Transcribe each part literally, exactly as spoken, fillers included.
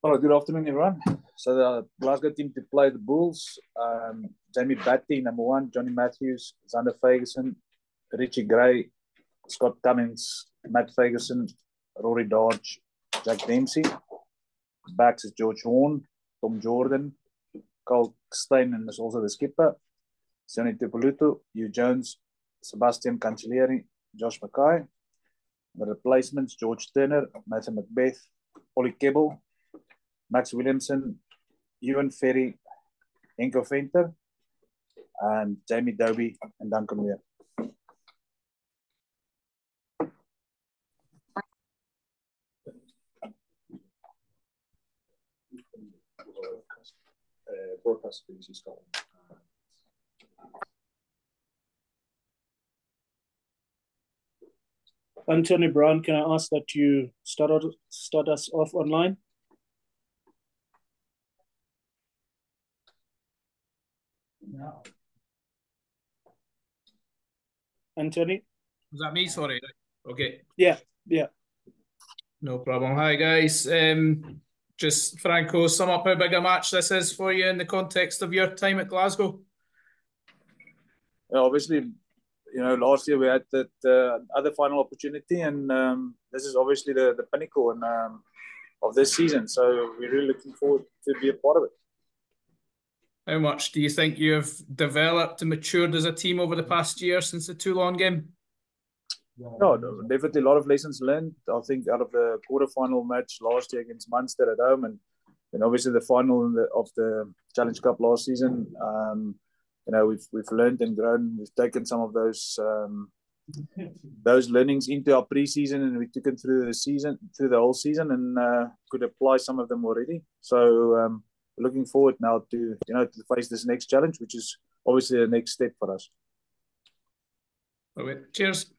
Well, good afternoon, everyone. So the Glasgow team to play the Bulls, um, Jamie Batty, number one, Johnny Matthews, Xander Fagerson, Richie Gray, Scott Cummins, Matt Fagerson, Rory Dodge, Jack Dempsey. Backs is George Horn, Tom Jordan, Cole Stein, and is also the skipper. Sonny Tipoluto, Hugh Jones, Sebastian Cancellieri, Josh Mackay. The replacements, George Turner, Matthew McBeth, Oli Keble, Max Williamson, Ivan Ferry, Enke Fainter, and Jamie Dobie and Duncan Weir. Uh, broadcast B B C Scotland. Anthony Brown, can I ask that you start, out, start us off online? No. Anthony? Is that me? Sorry. Okay. Yeah, yeah. No problem. Hi, guys. Um, just, Franco, sum up how big a match this is for you in the context of your time at Glasgow. Yeah, obviously, you know, last year we had that uh, other final opportunity, and um, this is obviously the, the pinnacle and, um, of this season. So we're really looking forward to be a part of it. How much do you think you've developed and matured as a team over the past year since the Toulon game? No, no, definitely a lot of lessons learned. I think out of the quarterfinal match last year against Munster at home, and, and obviously the final in the, of the Challenge Cup last season, um, you know, we've we've learned and grown. We've taken some of those um, those learnings into our pre-season, and we took them through the season, through the whole season, and uh, could apply some of them already. So. Um, Looking forward now to you know to face this next challenge, which is obviously the next step for us. Okay. Cheers.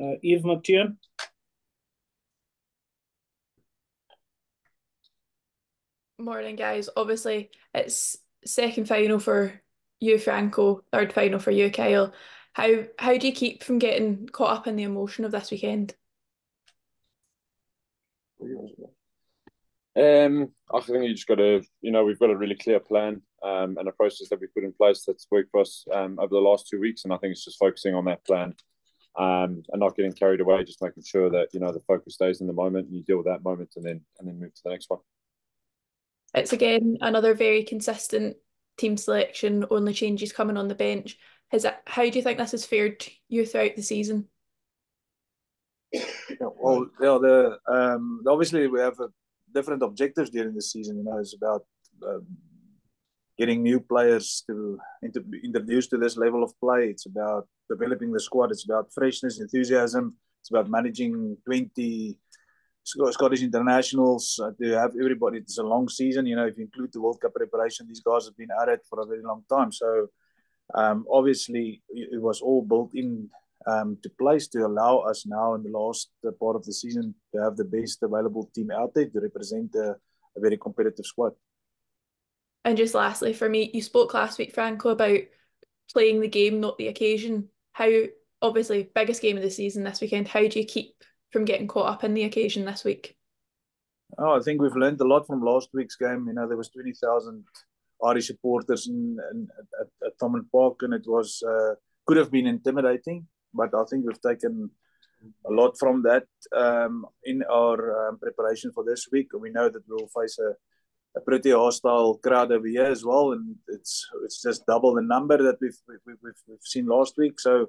Uh, Yves McTiernan. Morning, guys. Obviously, it's second final for you, Franco. Third final for you, Kyle. How how do you keep from getting caught up in the emotion of this weekend? Um, I think you just got to, you know, we've got a really clear plan um, and a process that we put in place that's worked for us um, over the last two weeks. And I think it's just focusing on that plan um, and not getting carried away, just making sure that, you know, the focus stays in the moment and you deal with that moment and then and then move to the next one. It's again another very consistent team selection, only changes coming on the bench. Has that, how do you think this has fared you throughout the season? Yeah, well, yeah, the, um, obviously we have a different objectives during the season. You know, it's about um, getting new players to inter introduced to this level of play. It's about developing the squad. It's about freshness, enthusiasm. It's about managing twenty Scottish internationals to have everybody. It's a long season. You know, if you include the World Cup preparation, these guys have been at it for a very long time. So um, obviously it was all built in. Um, to place to allow us now in the last part of the season to have the best available team out there to represent a, a very competitive squad. And just lastly for me, you spoke last week, Franco, about playing the game, not the occasion. How, obviously, biggest game of the season this weekend, how do you keep from getting caught up in the occasion this week? Oh, I think we've learned a lot from last week's game. You know, there was twenty thousand Irish supporters in, in, at, at Thomond Park, and it was uh, could have been intimidating. But I think we've taken a lot from that um, in our um, preparation for this week. We know that we'll face a, a pretty hostile crowd over here as well, and it's it's just double the number that we've we've we've, we've seen last week. So,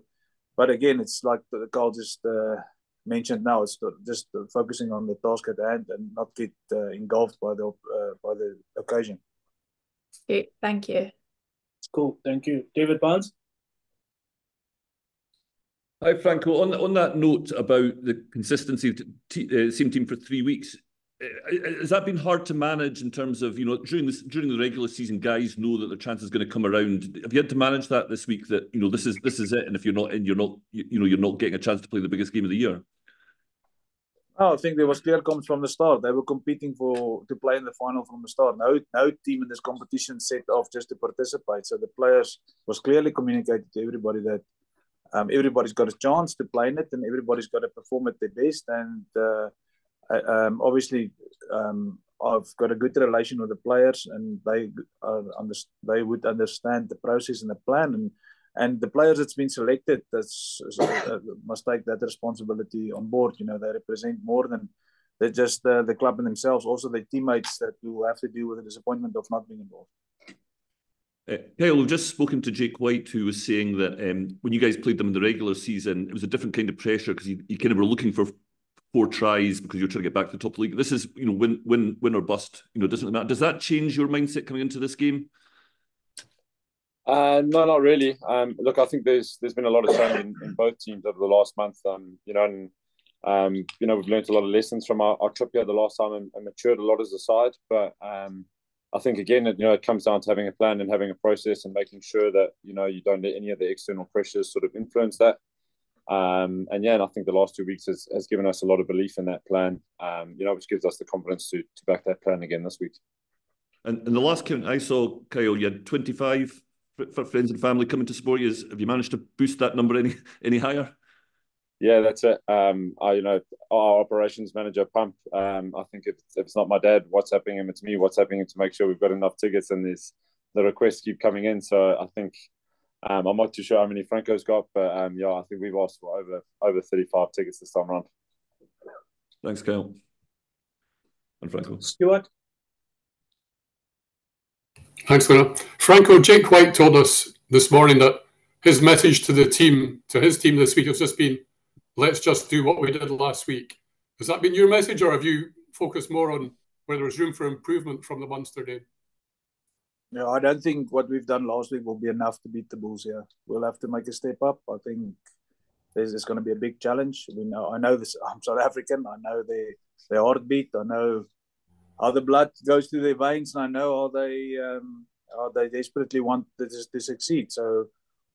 but again, it's like the Carl just uh, mentioned. Now it's just focusing on the task at hand and not get uh, engulfed by the uh, by the occasion. Okay, thank you. Cool, thank you, David Barnes. Hi, Franco. On, on that note about the consistency of the uh, same team for three weeks, has that been hard to manage in terms of, you know, during, this, during the regular season, guys know that their chance is going to come around. Have you had to manage that this week that, you know, this is this is it, and if you're not in, you're not, you, you know, you're not getting a chance to play the biggest game of the year? Oh, I think there was clear comms from the start. They were competing for to play in the final from the start. No, no team in this competition set off just to participate. So the players was clearly communicated to everybody that um, everybody's got a chance to play in it, and everybody's got to perform at their best. And uh, I, um, obviously, um, I've got a good relation with the players, and they are under, they would understand the process and the plan. And and the players that's been selected that's, uh, must take that responsibility on board. You know, they represent more than they're just uh, the club and themselves. Also, the teammates that will have to deal with the disappointment of not being involved. Uh, Kyle, we've just spoken to Jake White, who was saying that um, when you guys played them in the regular season, it was a different kind of pressure because you, you kind of were looking for four tries because you're trying to get back to the top league. This is, you know, win, win, win or bust. You know, doesn't matter. Does that change your mindset coming into this game? Uh, no, not really. Um, look, I think there's there's been a lot of change in, in both teams over the last month. Um, you know, and um, you know, we've learned a lot of lessons from our, our trip here the last time and, and matured a lot as a side. But um, I think again, you know, it comes down to having a plan and having a process and making sure that you know you don't let any of the external pressures sort of influence that. Um, and yeah, and I think the last two weeks has, has given us a lot of belief in that plan. Um, you know, which gives us the confidence to to back that plan again this week. And, and the last count I saw, Kyle, you had twenty-five. For friends and family coming to support you, have you managed to boost that number any any higher? Yeah, that's it. Um, I, you know, our operations manager, Pump. Um, I think if, if it's not my dad, what's happening him, it's me. What's happening to make sure we've got enough tickets, and these the requests keep coming in. So I think um, I'm not too sure how many Franco's got, but um, yeah, I think we've asked for over over thirty-five tickets this time around. Thanks, Kyle. And Franco. Stuart. Thanks, Lena. Franco, Jake White told us this morning that his message to the team, to his team this week, has just been, let's just do what we did last week. Has that been your message, or have you focused more on where there's room for improvement from the Munster game? No, I don't think what we've done last week will be enough to beat the Bulls here. We'll have to make a step up. I think there's, there's going to be a big challenge. We know, I know this. I'm South African. I know their, their heartbeat. I know how the blood goes through their veins, and I know how they um, how they desperately want to, to succeed. So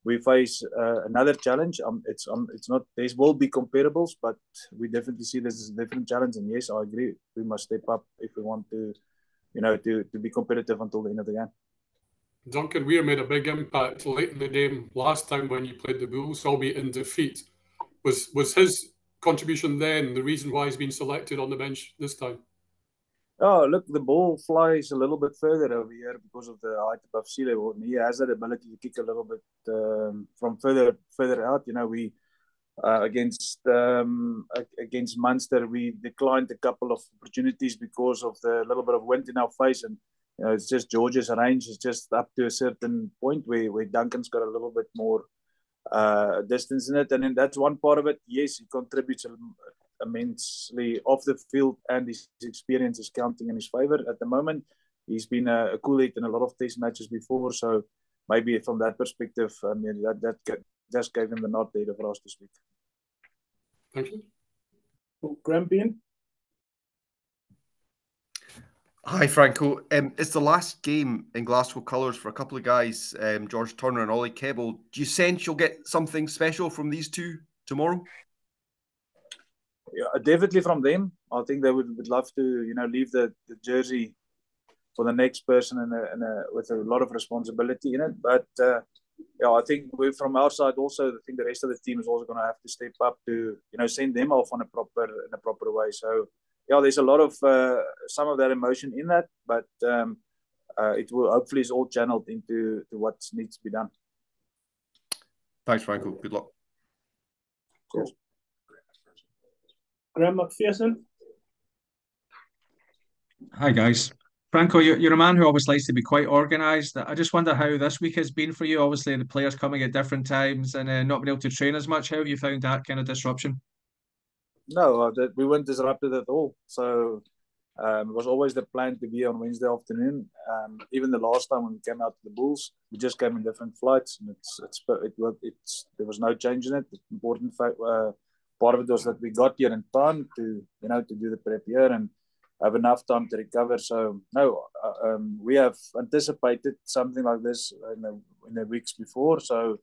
we face uh, another challenge. Um, it's um, it's not. There will be comparables, but we definitely see this as a different challenge. And yes, I agree. We must step up if we want to, you know, to to be competitive until the end of the game. Duncan Weir made a big impact late in the game last time when you played the Bulls, albeit in defeat. Was was his contribution then the reason why he's been selected on the bench this time? Oh, look, the ball flies a little bit further over here because of the height above sea level. And he has that ability to kick a little bit um, from further further out. You know, we uh, against um, against Munster, we declined a couple of opportunities because of the little bit of wind in our face. And you know, it's just George's range is just up to a certain point where, where Duncan's got a little bit more uh, distance in it. And then that's one part of it. Yes, he contributes a immensely off the field, and his experience is counting in his favour at the moment. He's been a, a cool head in a lot of test matches before, so maybe from that perspective, I mean, that, that just gave him the nod there for us this week. Thank you. Well, Grampian. Hi, Franco. Um, it's the last game in Glasgow colours for a couple of guys, um, George Turner and Oli Keble. Do you sense you'll get something special from these two tomorrow? Yeah, definitely from them. I think they would, would love to, you know, leave the, the jersey for the next person in a, in a, with a lot of responsibility in it. But uh, yeah, I think we from our side also, I think the rest of the team is also going to have to step up to, you know, send them off on a proper in a proper way. So yeah, there's a lot of uh, some of that emotion in that, but um, uh, it will hopefully is all channeled into to what needs to be done. Thanks, Michael. Good luck. Cool. Cheers. Graham McPherson. Hi, guys. Franco, you're, you're a man who always likes to be quite organised. I just wonder how this week has been for you, obviously, and the players coming at different times and uh, not being able to train as much. How have you found that kind of disruption? No, uh, we weren't disrupted at all. So um, it was always the plan to be on Wednesday afternoon. Um, even the last time when we came out to the Bulls, we just came in different flights, and it's, it's, it worked, it's, there was no change in it. The important fact... Uh, Part of it was that we got here in time to, you know, to do the prep here and have enough time to recover. So, no, uh, um, we have anticipated something like this in the, in the weeks before. So,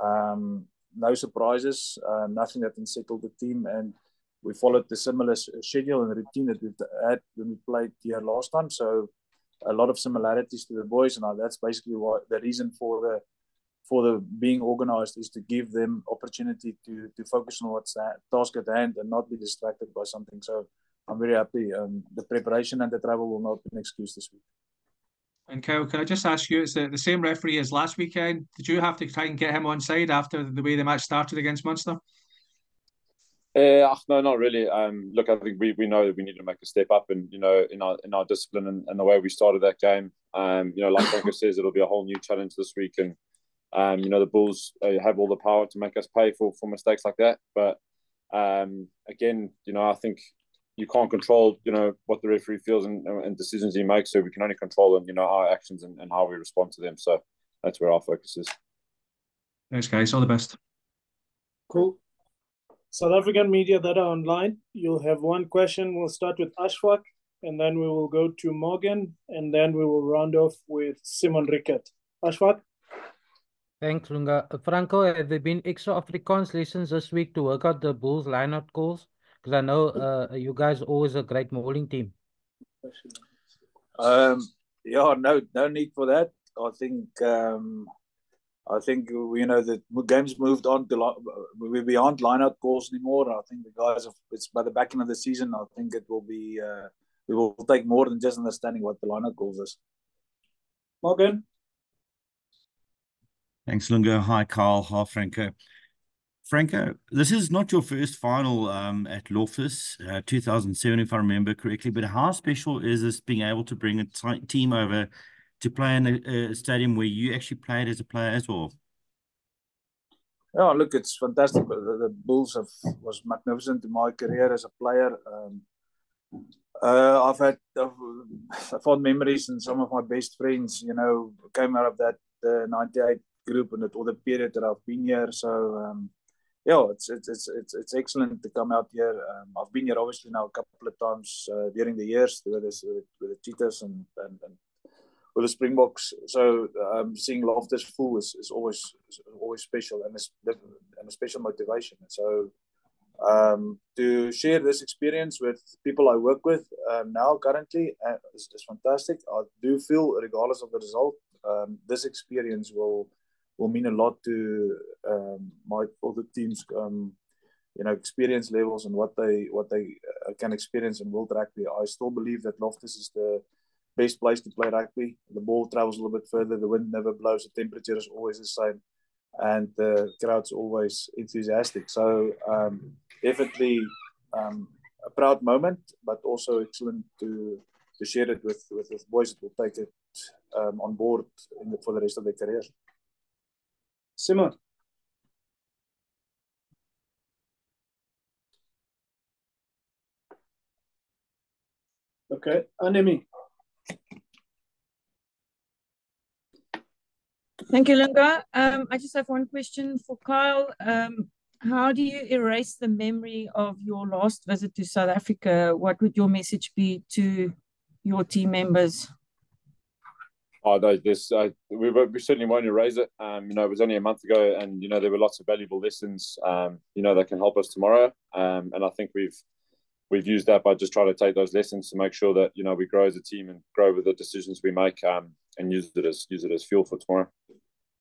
um, no surprises, uh, nothing that unsettled the team. And we followed the similar schedule and routine that we've had when we played here last time. So, a lot of similarities to the boys. And that's basically what the reason for the for the being organised is to give them opportunity to to focus on what's that task at hand and not be distracted by something. So I'm very happy. Um, the preparation and the travel will not be an excuse this week. And Kyle, can I just ask you, it's the, the same referee as last weekend. Did you have to try and get him onside after the way the match started against Munster? Uh, no, not really. Um, look, I think we, we know that we need to make a step up, and you know, in our in our discipline and, and the way we started that game. Um, you know, like Franco says, it'll be a whole new challenge this week, and um, you know, the Bulls uh, have all the power to make us pay for for mistakes like that. But um, again, you know, I think you can't control, you know, what the referee feels and, and decisions he makes. So we can only control, and you know, our actions and, and how we respond to them. So that's where our focus is. Thanks, guys. All the best. Cool. South African media that are online, you'll have one question. We'll start with Ashwak, and then we will go to Morgan, and then we will round off with Simon Rickett. Ashwak? Thanks, Lunga. Franco, have there been extra Afrikaans lessons this week to work out the Bulls line-out calls? Because I know uh, you guys are always a great mauling team. Um, yeah, no, no need for that. I think... Um... I think, you know, the game's moved on to, we're beyond line-out calls anymore. I think the guys, have, it's by the back end of the season, I think it will be, uh, we will take more than just understanding what the line-out calls is. Morgan? Thanks, Lungo. Hi, Kyle. Hi, Franco. Franco, this is not your first final um, at Loftus, uh, two thousand seven, if I remember correctly, but how special is this being able to bring a t team over to play in a, a stadium where you actually played as a player as well? Oh, look, it's fantastic. The, the Bulls have, was magnificent in my career as a player. Um, uh, I've had uh, fond memories, and some of my best friends, you know, came out of that uh, ninety-eight group and all the period that I've been here. So, um, yeah, it's, it's it's it's it's excellent to come out here. Um, I've been here obviously now a couple of times uh, during the years with, this, with, with the Cheetahs and and. and with the Springboks, so um, seeing Loftus full is, is always is always special, and it's and a special motivation. So um, to share this experience with people I work with uh, now currently uh, is, is fantastic. I do feel, regardless of the result, um, this experience will will mean a lot to um, my other teams. Um, you know, experience levels and what they what they uh, can experience in world rugby. I still believe that Loftus is the best place to play rugby. The ball travels a little bit further, the wind never blows, the temperature is always the same, and the crowd's always enthusiastic. So um, definitely um, a proud moment, but also excellent to to share it with, with, with boys that will take it um, on board in the, for the rest of their careers. Simon? Okay, Anemi. Thank you, Lunga. Um, I just have one question for Kyle. Um, how do you erase the memory of your last visit to South Africa? What would your message be to your team members? Oh, this uh, we, we certainly won't erase it. Um, you know, it was only a month ago, and you know there were lots of valuable lessons. Um, you know that can help us tomorrow, um, and I think we've we've used that by just trying to take those lessons to make sure that you know we grow as a team and grow with the decisions we make, um, and use it as use it as fuel for tomorrow.